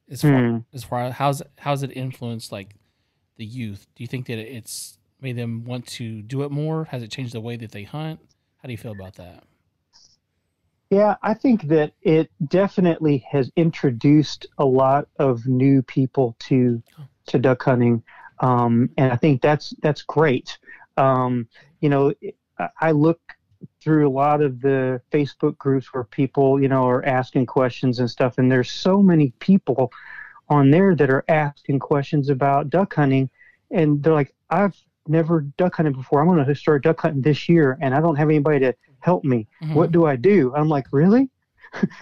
As far, mm. as far as how's, how's it influenced, like, the youth? Do you think that it's made them want to do it more? Has it changed the way that they hunt? How do you feel about that? Yeah, I think that it definitely has introduced a lot of new people to to duck hunting, um, and I think that's that's great. Um, you know, I look through a lot of the Facebook groups where people, you know, are asking questions and stuff, and there's so many people on there that are asking questions about duck hunting, and they're like, I've never duck hunted before. I'm going to start duck hunting this year, and I don't have anybody to help me. Mm-hmm. What do I do? I'm like, really?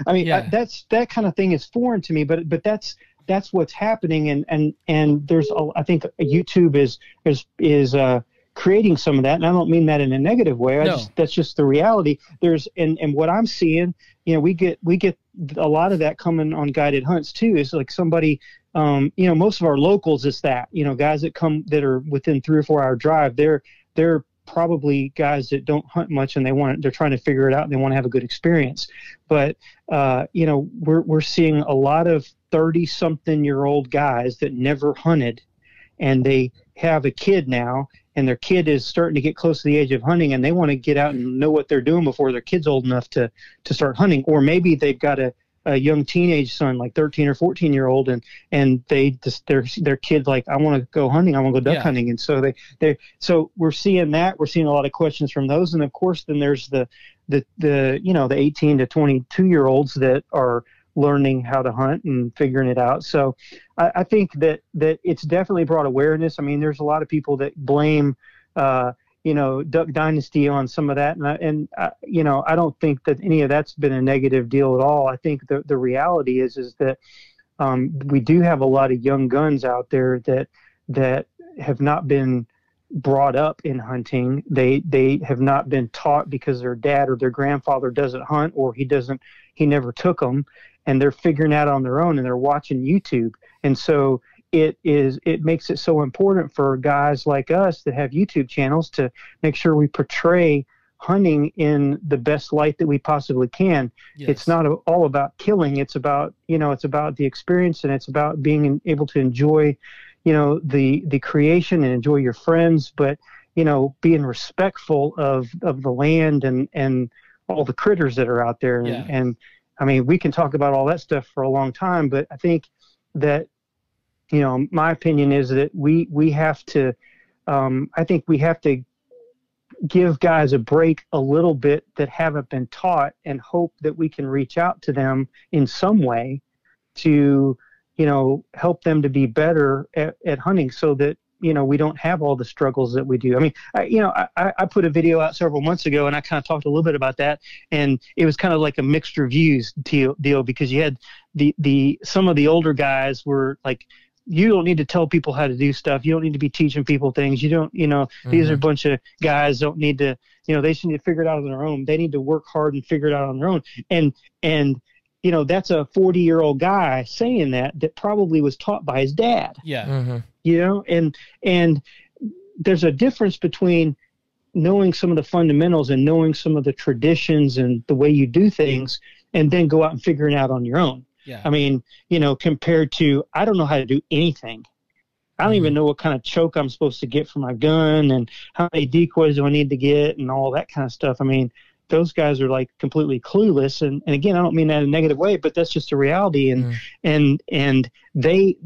I mean, yeah. I, that's that kind of thing is foreign to me, but but that's that's what's happening, and and and there's a, I think YouTube is is is uh, creating some of that, and I don't mean that in a negative way. I no. just, that's just the reality. There's and and what I'm seeing, you know, we get we get a lot of that coming on guided hunts too. Is like somebody. Um, you know, most of our locals is that, you know, guys that come that are within three or four hour drive, they're, they're probably guys that don't hunt much and they want, they're trying to figure it out and they want to have a good experience. But, uh, you know, we're, we're seeing a lot of thirty something year old guys that never hunted, and they have a kid now, and their kid is starting to get close to the age of hunting, and they want to get out and know what they're doing before their kid's old enough to, to start hunting. Or maybe they've got a a young teenage son, like thirteen or fourteen year old. And, and they just, their, their kid, like, I want to go hunting. I want to go duck yeah. hunting. And so they, they, so we're seeing that, we're seeing a lot of questions from those. And of course, then there's the, the, the, you know, the eighteen to twenty-two year olds that are learning how to hunt and figuring it out. So I, I think that, that it's definitely brought awareness. I mean, there's a lot of people that blame, uh, you know, Duck Dynasty on some of that. And, I, and I, you know, I don't think that any of that's been a negative deal at all. I think the, the reality is, is that um, we do have a lot of young guns out there that, that have not been brought up in hunting. They, they have not been taught because their dad or their grandfather doesn't hunt, or he doesn't, he never took them, and they're figuring out on their own, and they're watching YouTube. And so it is, it makes it so important for guys like us that have YouTube channels to make sure we portray hunting in the best light that we possibly can. Yes. It's not all about killing. It's about, you know, it's about the experience, and it's about being able to enjoy, you know, the, the creation and enjoy your friends, but, you know, being respectful of, of the land and, and all the critters that are out there. Yeah. And, and I mean, we can talk about all that stuff for a long time, but I think that, you know, my opinion is that we, we have to, um, I think we have to give guys a break a little bit that haven't been taught, and hope that we can reach out to them in some way to, you know, help them to be better at, at hunting, so that, you know, we don't have all the struggles that we do. I mean, I, you know, I, I put a video out several months ago, and I kind of talked a little bit about that. And it was kind of like a mixed reviews deal, deal because you had the, the, some of the older guys were like, you don't need to tell people how to do stuff. You don't need to be teaching people things. You don't, you know, mm-hmm. these are a bunch of guys don't need to, you know, they should need to figure it out on their own. They need to work hard and figure it out on their own. And, and, you know, that's a forty year old guy saying that, that probably was taught by his dad. Yeah. Mm-hmm. You know, and, and there's a difference between knowing some of the fundamentals and knowing some of the traditions and the way you do things, and then go out and figuring out on your own. Yeah. I mean, you know, compared to, I don't know how to do anything. I don't mm-hmm. even know what kind of choke I'm supposed to get for my gun, and how many decoys do I need to get, and all that kind of stuff. I mean, those guys are like completely clueless. And, and again, I don't mean that in a negative way, but that's just the reality. And, mm-hmm. and, and they,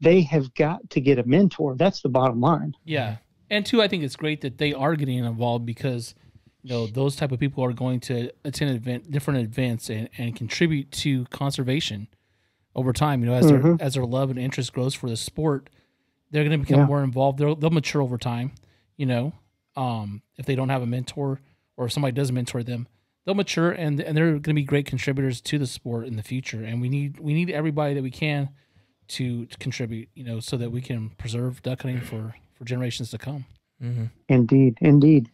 they have got to get a mentor. That's the bottom line. Yeah. And two, I think it's great that they are getting involved, because, you know, those type of people are going to attend event, different events and, and contribute to conservation over time. You know, as mm-hmm. their, as their love and interest grows for the sport, they're going to become yeah. more involved. They'll, they'll mature over time. You know, um, if they don't have a mentor, or if somebody does mentor them, they'll mature, and, and they're going to be great contributors to the sport in the future. And we need, we need everybody that we can to, to contribute, you know, so that we can preserve duck hunting for, for generations to come. Mm-hmm. Indeed. Indeed.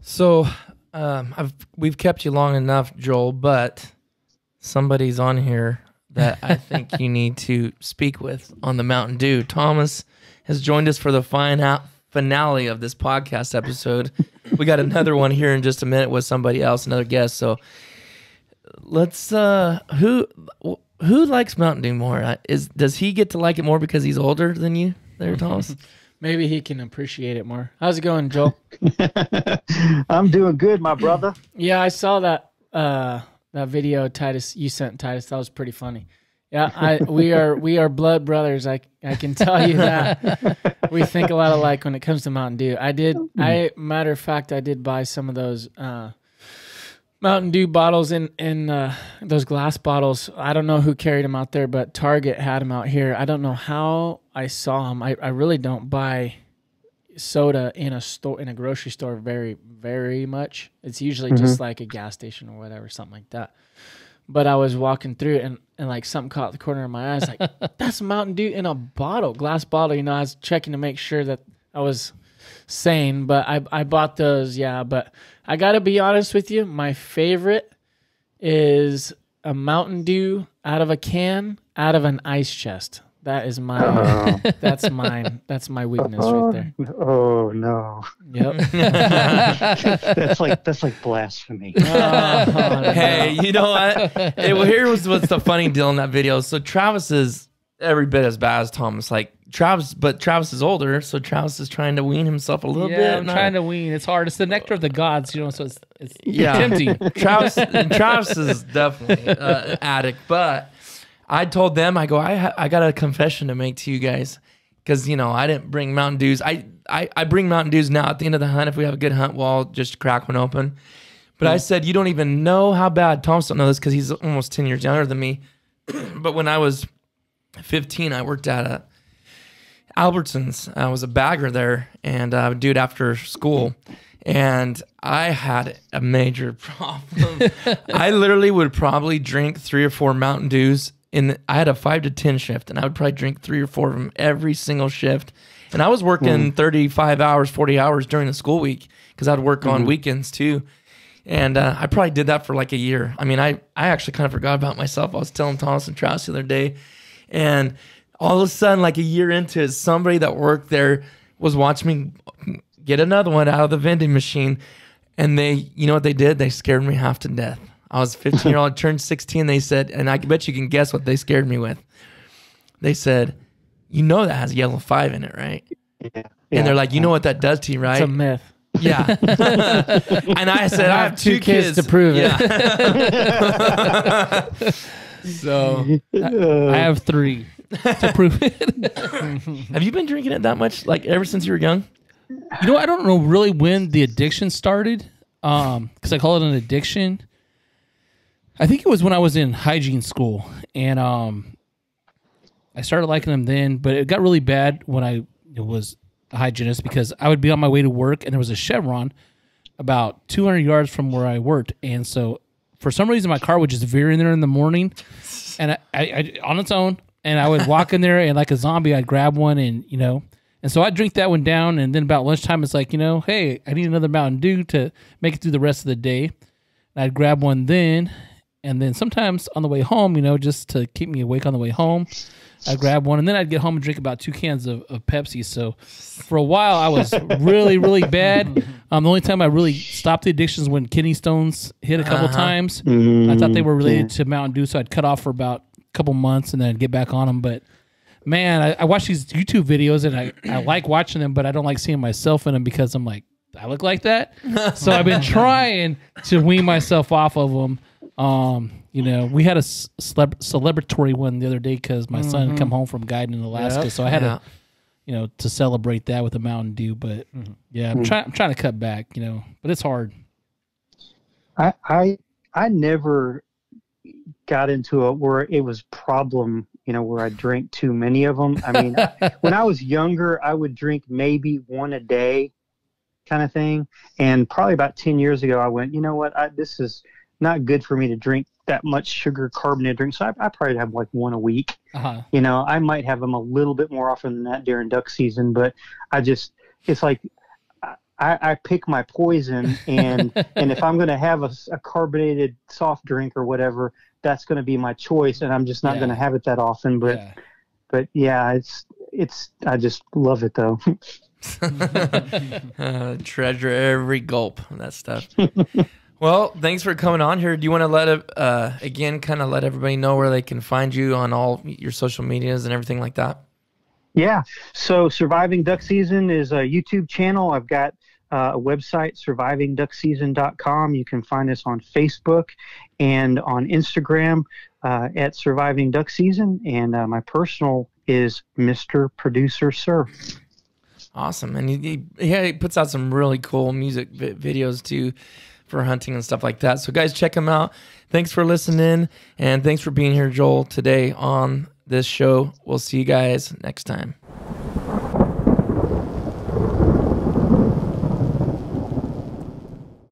So Um, I've we've kept you long enough, Joel, but somebody's on here that I think you need to speak with on the Mountain Dew. Thomas has joined us for the final finale of this podcast episode. We got another one here in just a minute with somebody else, another guest. So let's uh, who who likes Mountain Dew more? Is does he get to like it more because he's older than you, there, Thomas? Maybe he can appreciate it more. How's it going, Joel? I'm doing good, my brother. Yeah, I saw that uh, that video, Titus. You sent Titus. That was pretty funny. Yeah, I, we are we are blood brothers. I I can tell you that. We think a lot alike when it comes to Mountain Dew. I did. I matter of fact, I did buy some of those uh, Mountain Dew bottles in in uh, those glass bottles. I don't know who carried them out there, but Target had them out here. I don't know how I saw them. I, I really don't buy soda in a store in a grocery store very, very much. It's usually mm-hmm. just like a gas station or whatever, something like that. But I was walking through and, and like something caught the corner of my eyes, like that's Mountain Dew in a bottle, glass bottle. You know, I was checking to make sure that I was sane, but I I bought those, yeah. But I gotta be honest with you, my favorite is a Mountain Dew out of a can, out of an ice chest. That is mine. Oh. That's mine. That's my weakness right there. Oh no! Yep. that's like that's like blasphemy. Oh, no. Hey, you know what? Hey, well, here was what's the funny deal in that video. So Travis is every bit as bad as Thomas. Like Travis, but Travis is older, so Travis is trying to wean himself a little yeah, bit. Yeah, I'm trying to wean. It's hard. It's the nectar of the gods, you know. So it's it's yeah. tempting. Travis, Travis is definitely uh, an addict, but. I told them, I go, I I got a confession to make to you guys, because you know I didn't bring Mountain Dews. I, I I bring Mountain Dews now at the end of the hunt if we have a good hunt. We'll just crack one open. But mm. I said, you don't even know how bad. Thomas don't know this because he's almost ten years younger than me. But when I was fifteen, I worked at a Albertsons. I was a bagger there, and I would do it after school. And I had a major problem. I literally would probably drink three or four Mountain Dews. And I had a five to ten shift, and I would probably drink three or four of them every single shift. And I was working mm. thirty-five hours, forty hours during the school week because I'd work mm. on weekends too. And uh, I probably did that for like a year. I mean, I, I actually kind of forgot about myself. I was telling Thomas and Travis the other day, and all of a sudden, like a year into it, somebody that worked there was watching me get another one out of the vending machine. And they, you know what they did? They scared me half to death. I was a fifteen-year-old, turned sixteen, they said, and I bet you can guess what they scared me with. They said, you know that has yellow five in it, right? Yeah. yeah. And they're like, you know what that does to you, right? It's a myth. Yeah. And I said, I, I have two, two kids, kids to prove yeah. it. So I, I have three to prove it. Have you been drinking it that much, like ever since you were young? You know, I don't know really when the addiction started, um, because I call it an addiction. I think it was when I was in hygiene school, and um, I started liking them then, but it got really bad when I it was a hygienist because I would be on my way to work, and there was a Chevron about two hundred yards from where I worked, and so for some reason, my car would just veer in there in the morning and I, I, I on its own, and I would walk in there, and like a zombie, I'd grab one, and you know, and so I'd drink that one down, and then about lunchtime, it's like, you know, hey, I need another Mountain Dew to make it through the rest of the day, and I'd grab one then. And then sometimes on the way home, you know, just to keep me awake on the way home, I'd grab one. And then I'd get home and drink about two cans of, of Pepsi. So for a while, I was really, really bad. Um, the only time I really stopped the addictions when kidney stones hit a couple uh-huh. times. Mm-hmm. I thought they were related yeah. to Mountain Dew, so I'd cut off for about a couple months and then I'd get back on them. But, man, I, I watch these YouTube videos, and I, I like watching them, but I don't like seeing myself in them because I'm like, I look like that. So I've been trying to wean myself off of them. Um, you know, we had a celeb celebratory one the other day because my mm-hmm. son had come home from guiding in Alaska, yep. so I had yeah. to, you know, to celebrate that with a Mountain Dew. But mm-hmm. yeah, I'm trying. I'm trying to cut back, you know, but it's hard. I I I never got into a where it was problem, you know, where I drank too many of them. I mean, when I was younger, I would drink maybe one a day, kind of thing. And probably about ten years ago, I went, you know what, I, this is. Not good for me to drink that much sugar carbonated drink. So I, I probably have like one a week. Uh-huh. You know, I might have them a little bit more often than that during duck season, but I just, it's like, I, I, I pick my poison, and and if I'm going to have a, a carbonated soft drink or whatever, that's going to be my choice, and I'm just not yeah. going to have it that often. But yeah. but yeah, it's it's I just love it though. uh, treasure every gulp of that stuff. Well, thanks for coming on here. Do you want to let uh again kind of let everybody know where they can find you on all your social medias and everything like that? Yeah, so Surviving Duck Season is a YouTube channel. I've got uh, a website, surviving duck season dot com. You can find us on Facebook and on Instagram uh, at Surviving Duck Season. And uh, my personal is Mister Producer Sir. Awesome, and he, he, he puts out some really cool music vi videos too for hunting and stuff like that. So guys, check him out. Thanks for listening, and thanks for being here, Joel, today on this show. We'll see you guys next time.